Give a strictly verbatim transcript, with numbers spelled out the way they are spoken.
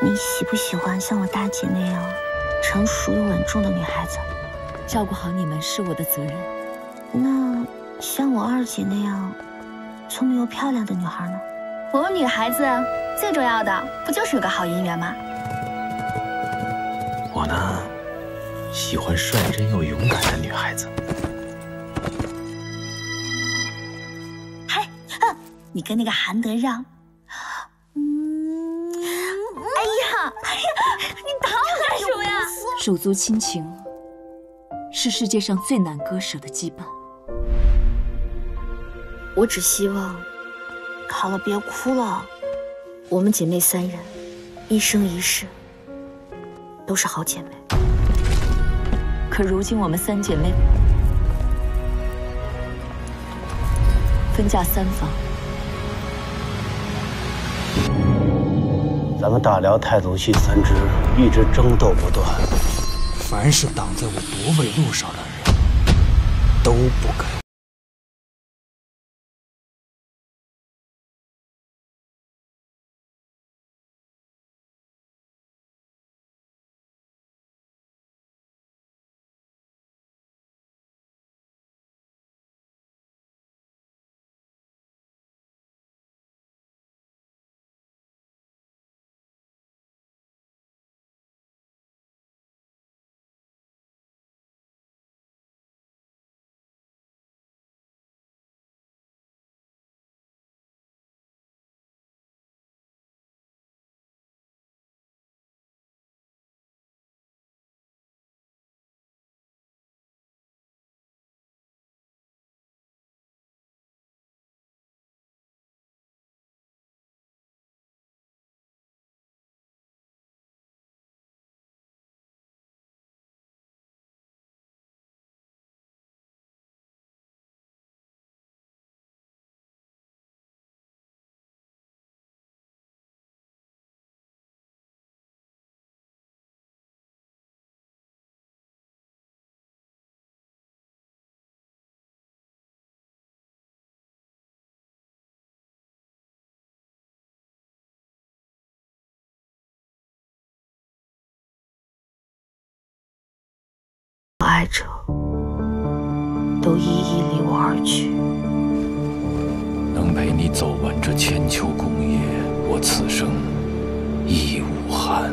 你喜不喜欢像我大姐那样成熟又稳重的女孩子？照顾好你们是我的责任。那像我二姐那样聪明又漂亮的女孩呢？我们女孩子最重要的不就是有个好姻缘吗？我呢，喜欢率真又勇敢的女孩子。嗨，啊，你跟那个韩德让。 手足亲情是世界上最难割舍的羁绊。我只希望，好了，别哭了。我们姐妹三人，一生一世都是好姐妹。可如今我们三姐妹分嫁三方，咱们大辽太祖系三支一直争斗不断。 凡是挡在我夺位路上的人，都不该。爱者都一一离我而去。能陪你走完这千秋功业，我此生亦无憾。